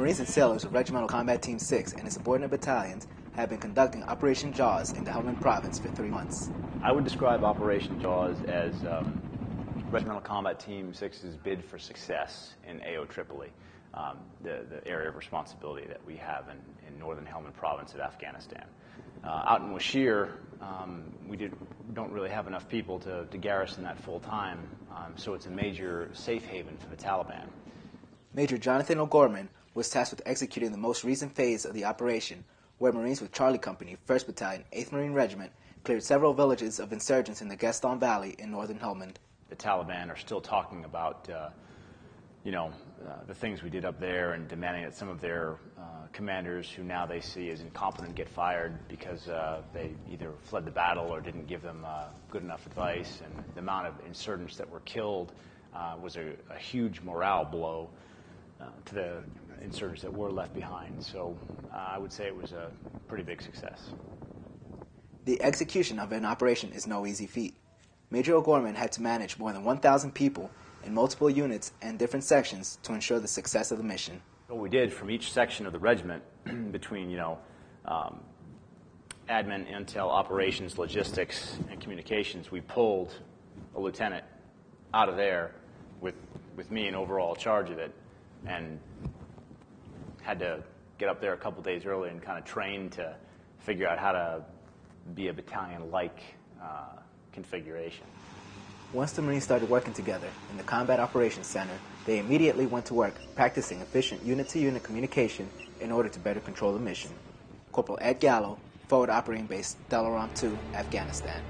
Marines and sailors of Regimental Combat Team 6 and its subordinate battalions have been conducting Operation Jaws in the Helmand Province for 3 months. I would describe Operation Jaws as Regimental Combat Team 6's bid for success in AO Tripoli, the area of responsibility that we have in northern Helmand Province of Afghanistan. Out in Washir, we don't really have enough people to garrison that full time, so it's a major safe haven for the Taliban. Major Jonathan O'Gorman was tasked with executing the most recent phase of the operation, where Marines with Charlie Company, 1st Battalion, 8th Marine Regiment, cleared several villages of insurgents in the Gaston Valley in northern Helmand. The Taliban are still talking about, the things we did up there and demanding that some of their commanders, who now they see as incompetent, get fired because they either fled the battle or didn't give them good enough advice. And the amount of insurgents that were killed was a huge morale blow to the insurgents that were left behind. So I would say it was a pretty big success. The execution of an operation is no easy feat. Major O'Gorman had to manage more than 1,000 people in multiple units and different sections to ensure the success of the mission. What we did from each section of the regiment, between admin, intel, operations, logistics, and communications, we pulled a lieutenant out of there with me in overall charge of it, and had to get up there a couple days early and kind of train to figure out how to be a battalion-like configuration. Once the Marines started working together in the Combat Operations Center, they immediately went to work practicing efficient unit-to-unit communication in order to better control the mission. Corporal Ed Gallo, Forward Operating Base, Dalaram II, Afghanistan.